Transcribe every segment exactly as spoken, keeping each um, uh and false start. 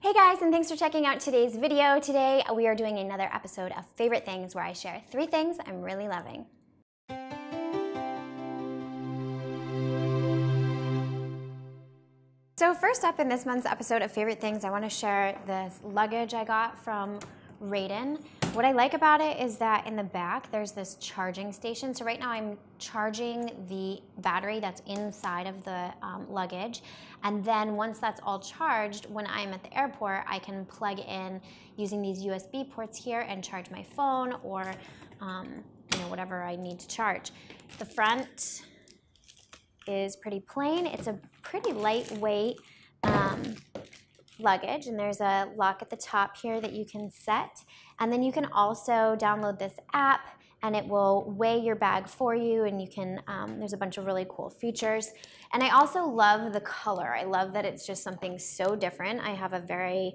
Hey guys, and thanks for checking out today's video. Today we are doing another episode of Favorite Things where I share three things I'm really loving. So first up in this month's episode of Favorite Things, I want to share this luggage I got from Raden. What I like about it is that in the back there's this charging station. So right now I'm charging the battery that's inside of the um, luggage, and then once that's all charged, when I'm at the airport I can plug in using these U S B ports here and charge my phone or um, you know, whatever I need to charge. The front is pretty plain. It's a pretty lightweight um, luggage, and there's a lock at the top here that you can set, and then you can also download this app and it will weigh your bag for you, and you can um, there's a bunch of really cool features. And I also love the color. I love that it's just something so different. I have a very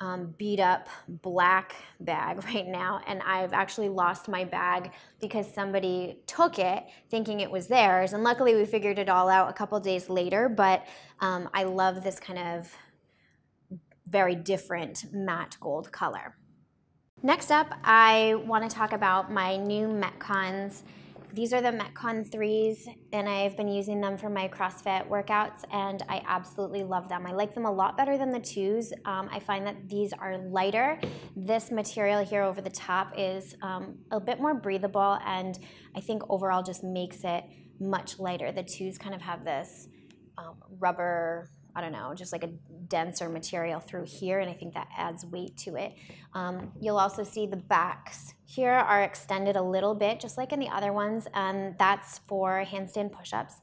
um, beat up black bag right now, and I've actually lost my bag because somebody took it thinking it was theirs, and luckily we figured it all out a couple days later. But um, I love this kind of very different matte gold color. Next up, I want to talk about my new Metcons. These are the Metcon threes, and I've been using them for my CrossFit workouts, and I absolutely love them. I like them a lot better than the twos. Um, I find that these are lighter. This material here over the top is um, a bit more breathable, and I think overall just makes it much lighter. The twos kind of have this um, rubber, I don't know, just like a denser material through here, and I think that adds weight to it. Um, you'll also see the backs here are extended a little bit, just like in the other ones, and that's for handstand push-ups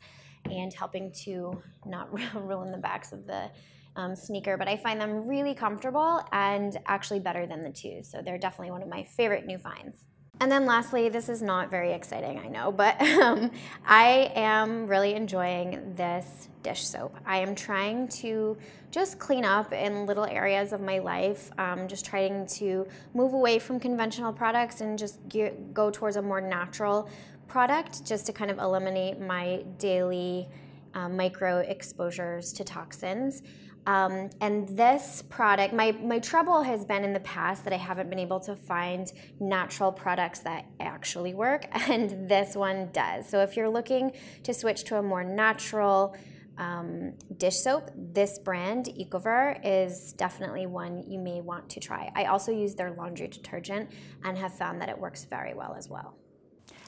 and helping to not ruin the backs of the um, sneaker. But I find them really comfortable and actually better than the twos, so they're definitely one of my favorite new finds. And then lastly, this is not very exciting, I know, but um, I am really enjoying this dish soap. I am trying to just clean up in little areas of my life, um, just trying to move away from conventional products and just get, go towards a more natural product, just to kind of eliminate my daily uh, micro exposures to toxins. Um, and this product, my, my trouble has been in the past that I haven't been able to find natural products that actually work, and this one does. So if you're looking to switch to a more natural um, dish soap, this brand, Ecover, is definitely one you may want to try. I also use their laundry detergent and have found that it works very well as well.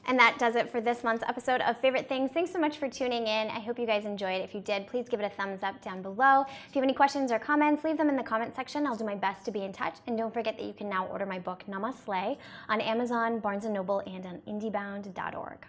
And that does it for this month's episode of Favorite Things. Thanks so much for tuning in. I hope you guys enjoyed. If you did, please give it a thumbs up down below. If you have any questions or comments, leave them in the comment section. I'll do my best to be in touch. And don't forget that you can now order my book, Namaste, on Amazon, Barnes and Noble, and on indiebound dot org.